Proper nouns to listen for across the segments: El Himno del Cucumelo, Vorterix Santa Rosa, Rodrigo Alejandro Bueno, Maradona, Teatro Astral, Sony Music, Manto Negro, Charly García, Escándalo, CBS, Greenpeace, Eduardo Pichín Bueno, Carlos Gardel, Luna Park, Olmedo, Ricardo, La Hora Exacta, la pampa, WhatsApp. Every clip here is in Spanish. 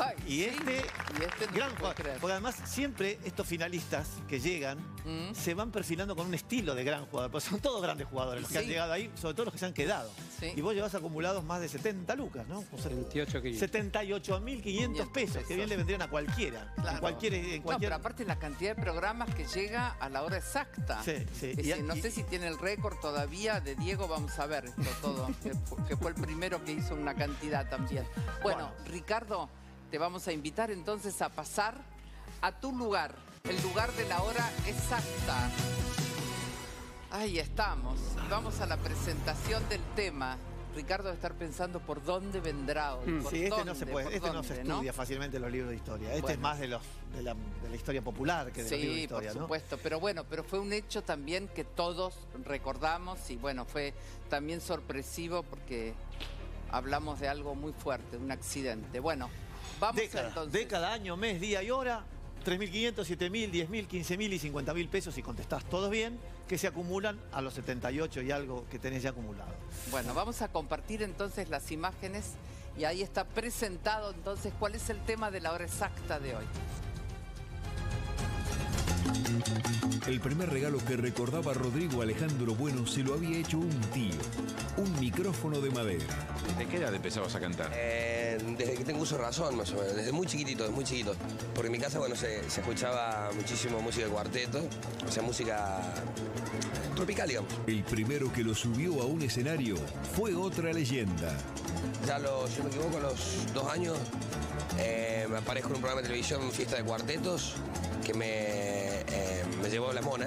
Ay, y, este gran juego. Porque además siempre estos finalistas que llegan se van perfilando con un estilo de gran jugador. Porque son todos grandes jugadores los que han llegado ahí, sobre todo los que se han quedado. Sí. Y vos llevas acumulados más de 70 lucas, ¿no? O sea, 78.500 pesos, que bien le vendrían a cualquiera. Claro. En cualquier... No, pero aparte la cantidad de programas que llega a la hora exacta. Sí, sí. No sé si tiene el récord todavía de Diego, vamos a ver esto todo, que fue el primero que hizo una cantidad también. Bueno, Ricardo, te vamos a invitar entonces a pasar a tu lugar, el lugar de la hora exacta. Ahí estamos, vamos a la presentación del tema. Ricardo debe estar pensando por dónde vendrá hoy. Este no se estudia fácilmente en los libros de historia. Es más de la historia popular que de los libros de historia. Sí, por supuesto, ¿no? Pero bueno, pero fue un hecho también que todos recordamos y bueno, fue también sorpresivo porque hablamos de algo muy fuerte, un accidente. Bueno, vamos entonces. Década, año, mes, día y hora. 3.500, 7.000, 10.000, 15.000 y 50.000 pesos si contestás todos bien, que se acumulan a los 78 y algo que tenés ya acumulado. Bueno, vamos a compartir entonces las imágenes y ahí está presentado entonces cuál es el tema de la hora exacta de hoy. El primer regalo que recordaba Rodrigo Alejandro Bueno se lo había hecho un tío, un micrófono de madera. ¿Desde qué edad empezabas a cantar? Desde que tengo uso razón, más o menos, desde muy chiquito. Porque en mi casa, bueno, se escuchaba muchísimo música de cuarteto, o sea, música tropical, digamos. El primero que lo subió a un escenario fue otra leyenda. Ya si no me equivoco, a los 2 años me aparezco en un programa de televisión, Fiesta de Cuartetos, que me llevó a La Mona.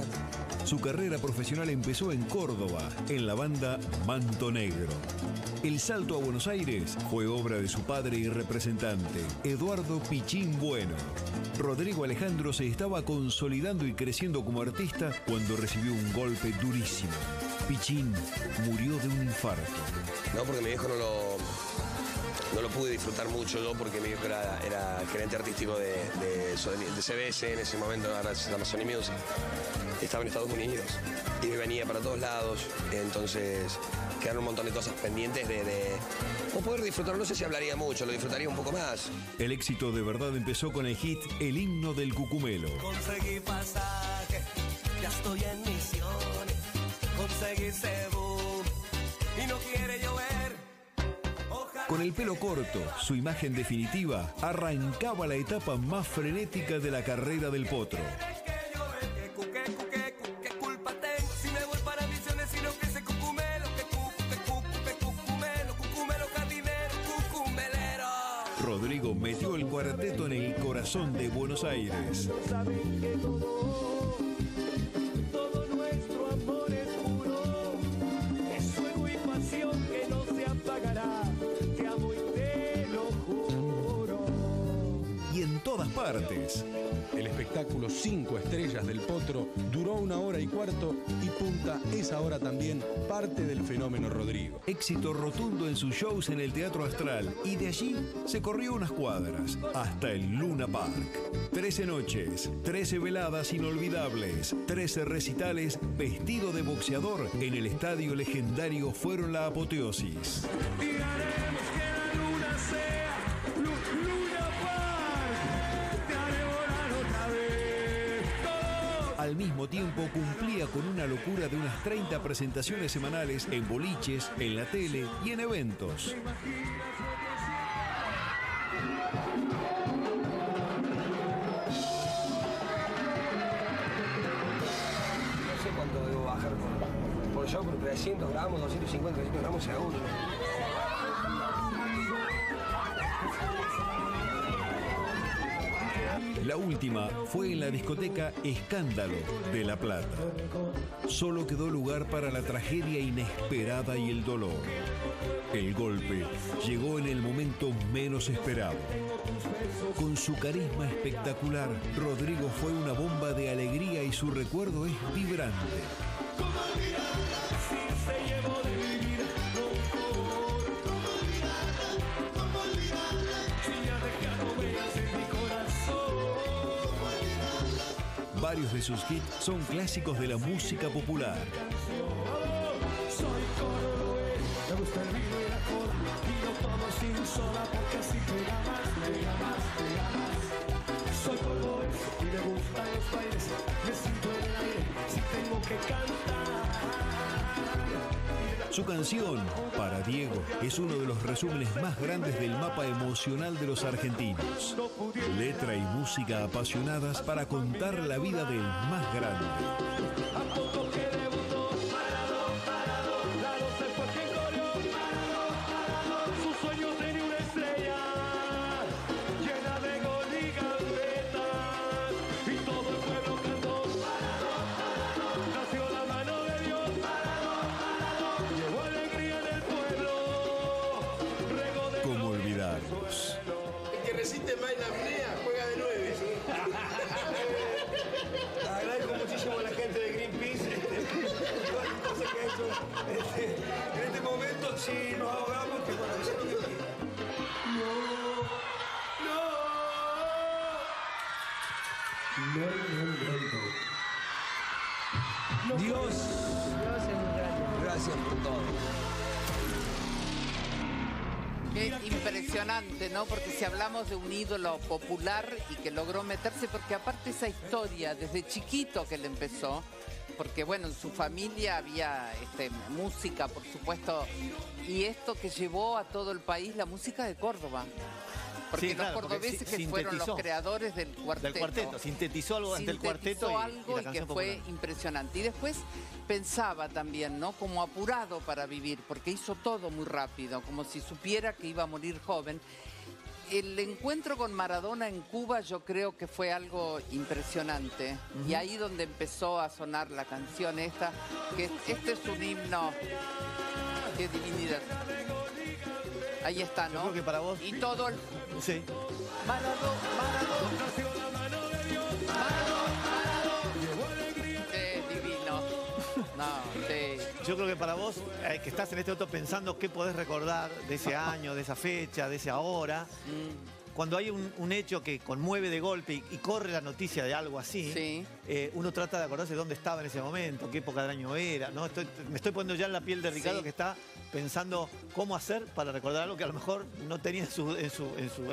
Su carrera profesional empezó en Córdoba, en la banda Manto Negro. El salto a Buenos Aires fue obra de su padre y representante, Eduardo Pichín Bueno. Rodrigo Alejandro se estaba consolidando y creciendo como artista cuando recibió un golpe durísimo. Pichín murió de un infarto. No, porque mi viejo no lo pude disfrutar mucho yo, porque mi viejo era gerente artístico de CBS en ese momento, ahora se llama Sony Music. Estaba en Estados Unidos y me venía para todos lados, entonces quedaron un montón de cosas pendientes de poder disfrutar. No sé si hablaría mucho, lo disfrutaría un poco más. El éxito de verdad empezó con el hit El Himno del Cucumelo. Conseguí pasaje, ya estoy en misiones, conseguí cebú y no quiere llover. Con el pelo corto, su imagen definitiva, arrancaba la etapa más frenética de la carrera del Potro. Rodrigo metió el cuarteto en el corazón de Buenos Aires. Partes. El espectáculo 5 Estrellas del Potro duró 1 hora y cuarto y punta esa hora también parte del fenómeno Rodrigo. Éxito rotundo en sus shows en el Teatro Astral y de allí se corrió unas cuadras hasta el Luna Park. 13 noches, 13 veladas inolvidables, 13 recitales vestido de boxeador en el estadio legendario fueron la apoteosis. Al mismo tiempo cumplía con una locura de unas 30 presentaciones semanales en boliches, en la tele y en eventos. No sé cuánto debo bajar por show, por 300 gramos, 250, 300 gramos seguro. La última fue en la discoteca Escándalo de La Plata. Solo quedó lugar para la tragedia inesperada y el dolor. El golpe llegó en el momento menos esperado. Con su carisma espectacular, Rodrigo fue una bomba de alegría y su recuerdo es vibrante. Varios de sus hits son clásicos de la música popular. los bailes, me siento en el aire, si tengo que cantar. Su canción, Para Diego, es uno de los resúmenes más grandes del mapa emocional de los argentinos. Letra y música apasionadas para contar la vida del más grande. El que resiste más la apnea juega de 9. Agradezco muchísimo a la gente de Greenpeace todas las cosas que ha hecho en este momento. Si nos ahogamos, que bueno, eso es lo que quiera. No. Dios es un gran. Gracias por todo. Qué impresionante, ¿no? Porque si hablamos de un ídolo popular y que logró meterse, porque aparte esa historia, desde chiquito que le empezó, porque bueno, en su familia había música, por supuesto, y esto que llevó a todo el país la música de Córdoba. Porque sí, claro, los cordobeses que fueron los creadores del cuarteto. Sintetizó algo ante el cuarteto. Y que fue impresionante. Y después pensaba también, ¿no? Como apurado para vivir, porque hizo todo muy rápido, como si supiera que iba a morir joven. El encuentro con Maradona en Cuba yo creo que fue algo impresionante. Y ahí donde empezó a sonar la canción esta, que este es un himno de divinidad. Ahí está, ¿no? Yo creo que para vos... Y todo el... Sí. Maradona. Divino. No, sí. Yo creo que para vos, que estás en este momento pensando qué podés recordar de ese año, de esa fecha, de esa hora, cuando hay un hecho que conmueve de golpe y corre la noticia de algo así, sí. Uno trata de acordarse dónde estaba en ese momento, qué época del año era, ¿no? Me estoy poniendo ya en la piel de Ricardo, sí, que está pensando cómo hacer para recordar algo que a lo mejor no tenía en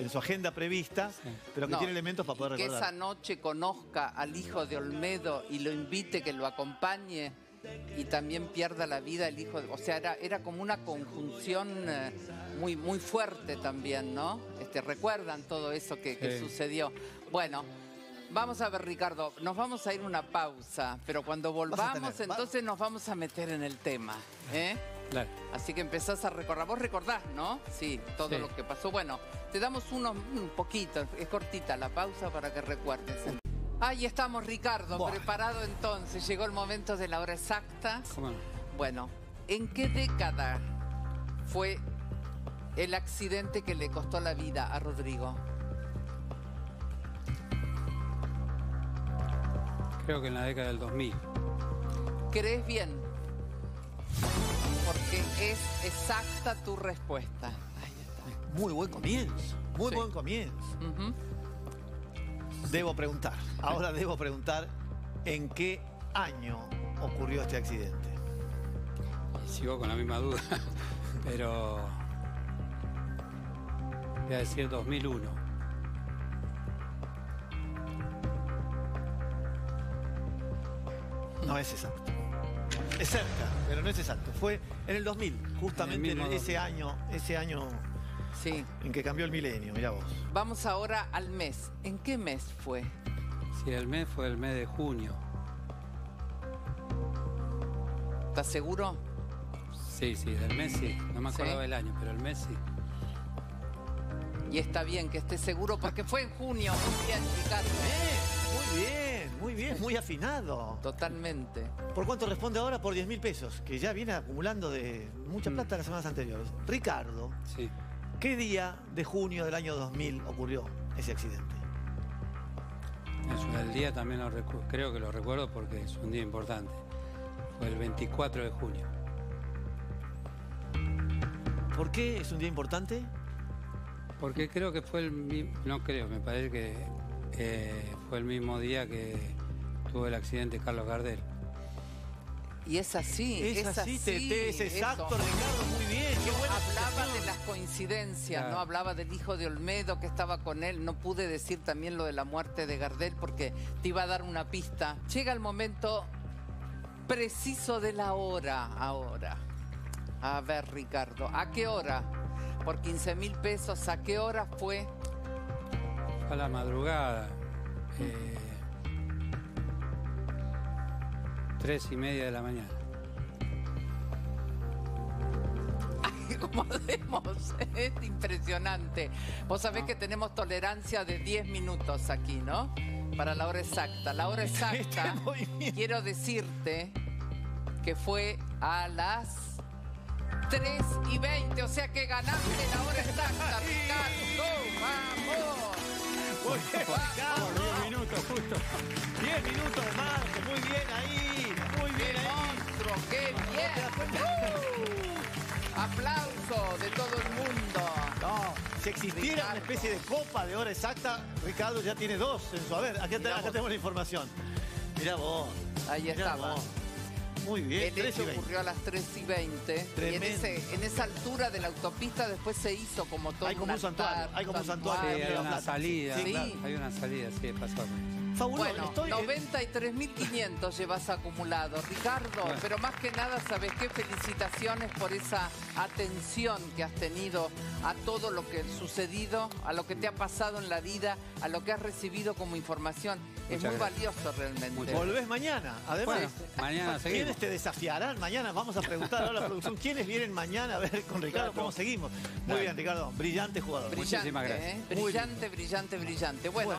su agenda prevista, sí, pero que tiene elementos para poder recordar. Que esa noche conozca al hijo de Olmedo y lo invite, que lo acompañe, y también pierda la vida el hijo de... O sea, era como una conjunción muy, muy fuerte también, ¿no? Recuerdan todo eso que sucedió. Bueno, vamos a ver, Ricardo, nos vamos a ir una pausa, pero cuando volvamos entonces nos vamos a meter en el tema, ¿eh? Claro. Así que empezás a recordar. Vos recordás, ¿no? Sí, todo lo que pasó. Bueno, te damos un poquito, es cortita la pausa para que recuerdes. Ahí estamos, Ricardo, preparado entonces. Llegó el momento de la hora exacta. Bueno, ¿en qué década fue el accidente que le costó la vida a Rodrigo? Creo que en la década del 2000. ¿Crees bien? Porque es exacta tu respuesta. Ahí está. Muy buen comienzo. Muy buen comienzo. Debo preguntar. Ahora debo preguntar en qué año ocurrió este accidente. Sigo con la misma duda, pero... voy a decir 2001. No es exacto. Es cerca, pero no es exacto. Fue en el 2000, justamente en ese año en que cambió el milenio, mirá vos. Vamos ahora al mes. ¿En qué mes fue? Sí, el mes fue el mes de junio. ¿Estás seguro? Sí, del mes sí. No me acordaba del año, pero el mes sí. Y está bien que esté seguro porque fue en junio. Muy bien, Ricardo. Muy bien, muy afinado. Totalmente. ¿Por cuánto responde ahora? Por 10.000 pesos, que ya viene acumulando de mucha plata las semanas anteriores. Ricardo, ¿qué día de junio del año 2000 ocurrió ese accidente? Eso, el día también creo que lo recuerdo porque es un día importante. Fue el 24 de junio. ¿Por qué es un día importante? Porque creo que fue el mismo... No creo, me parece que fue el mismo día que tuvo el accidente Carlos Gardel. Y es así, es así. Es exacto, Ricardo, muy bien. Hablaba de las coincidencias, ¿no? Hablaba del hijo de Olmedo que estaba con él. No pude decir también lo de la muerte de Gardel porque te iba a dar una pista. Llega el momento preciso de la hora ahora. A ver, Ricardo, ¿a qué hora? Por 15.000 pesos, ¿a qué hora fue? A la madrugada. 3:30 de la mañana. Ay, como vemos, es impresionante. Vos sabés que tenemos tolerancia de 10 minutos aquí, ¿no? Para la hora exacta. La hora exacta, quiero decirte que fue a las 3:20, o sea que ganaste la hora exacta, Ricardo. ¡Vamos! Muy bien, Ricardo, 10 minutos justo. 10 minutos más, muy bien ahí, muy bien ahí. Monstruo, qué bien. Aplauso de todo el mundo. No, si existiera Ricardo, una especie de copa de hora exacta, Ricardo ya tiene dos en su haber. Acá tenemos la información. Mirá vos. Ahí estamos. Muy bien. El hecho ocurrió a las 3:20. Tremendo. Y en esa altura de la autopista después se hizo como todo. Hay como un santuario. Hay como un santuario. Sí, hay una salida. Sí. Claro, hay una salida, sí, pasó. Fabuloso. Bueno, 93.500 llevas acumulado, Ricardo. Bueno. Pero más que nada, ¿sabes qué? Felicitaciones por esa atención que has tenido a todo lo que ha sucedido, a lo que te ha pasado en la vida, a lo que has recibido como información. Es muy valioso realmente. Volvés mañana, además. Bueno, mañana seguimos. ¿Quiénes te desafiarán? Mañana vamos a preguntar ahora a la producción quiénes vienen mañana a ver con Ricardo cómo seguimos. Muy bien, Ricardo. Brillante jugador. Brillante, muchísimas gracias. Brillante, brillante, brillante. Bueno.